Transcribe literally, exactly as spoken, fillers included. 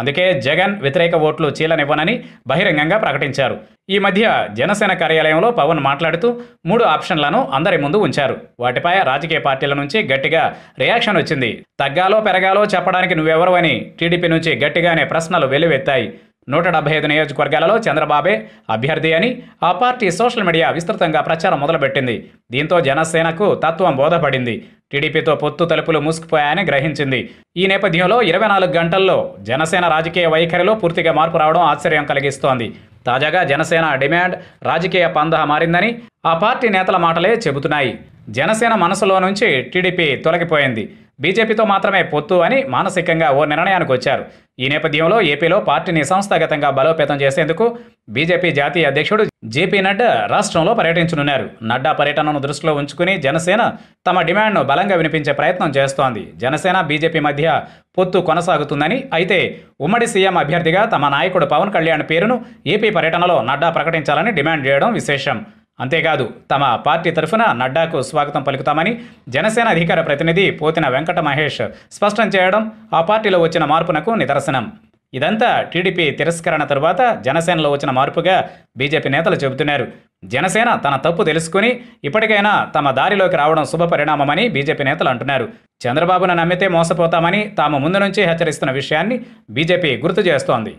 అందుకే జగన్ వ్యతిరేక ఓట్లు చీలనివ్వనని బహిరంగంగా ప్రకటించారు. ఈ మధ్య జనసేన కార్యాలయంలో పవన్ మాట్లాడుతూ మూడు ఆప్షన్లను అందరి ముందు ఉంచారు. వాటిపై రాజకీయ పార్టీల నుంచి గట్టిగా రియాక్షన్ వచ్చింది. తగ్గాలో పెరగాలో చెప్పడానికి నువ్వెవరు అని టీడీపీ నుంచి గట్టిగానే ప్రశ్నలు వెల్లువెత్తాయి. నూట డెబ్బై ఐదు నియోజకవర్గాలలో చంద్రబాబే అభ్యర్థి అని ఆ పార్టీ సోషల్ మీడియా విస్తృతంగా ప్రచారం మొదలుపెట్టింది. దీంతో జనసేనకు తత్వం బోధపడింది. టీడీపీతో పొత్తు తలుపులు మూసుకుపోయాయని గ్రహించింది. ఈ నేపథ్యంలో ఇరవై నాలుగు గంటల్లో జనసేన రాజకీయ వైఖరిలో పూర్తిగా మార్పు రావడం ఆశ్చర్యం కలిగిస్తోంది. తాజాగా జనసేన డిమాండ్ రాజకీయ పందా మారిందని ఆ పార్టీ నేతల మాటలే చెబుతున్నాయి. జనసేన మనసులో నుంచి టీడీపీ తొలగిపోయింది, బీజేపీతో మాత్రమే పొత్తు అని మానసికంగా ఓ నిర్ణయానికి వచ్చారు. ఈ నేపథ్యంలో ఏపీలో పార్టీని సంస్థాగతంగా బలోపేతం చేసేందుకు బీజేపీ జాతీయ అధ్యక్షుడు జేపీ నడ్డా రాష్ట్రంలో పర్యటించనున్నారు. నడ్డా పర్యటనను దృష్టిలో ఉంచుకుని జనసేన తమ డిమాండ్ను బలంగా వినిపించే ప్రయత్నం చేస్తోంది. జనసేన బీజేపీ మధ్య పొత్తు కొనసాగుతుందని, అయితే ఉమ్మడి సీఎం అభ్యర్థిగా తమ నాయకుడు పవన్ కళ్యాణ్ పేరును ఏపీ పర్యటనలో నడ్డా ప్రకటించాలని డిమాండ్ చేయడం విశేషం. అంతేకాదు, తమ పార్టీ తరఫున నడ్డాకు స్వాగతం పలుకుతామని జనసేన అధికార ప్రతినిధి పోతిన వెంకట మహేష్ స్పష్టం చేయడం ఆ పార్టీలో వచ్చిన మార్పునకు నిదర్శనం. ఇదంతా టీడీపీ తిరస్కరణ తరువాత జనసేనలో వచ్చిన మార్పుగా బీజేపీ నేతలు చెబుతున్నారు. జనసేన తన తప్పు తెలుసుకుని ఇప్పటికైనా తమ దారిలోకి రావడం శుభపరిణామమని బీజేపీ నేతలు అంటున్నారు. చంద్రబాబును నమ్మితే మోసపోతామని తాము ముందు నుంచి హెచ్చరిస్తున్న విషయాన్ని బీజేపీ గుర్తు చేస్తోంది.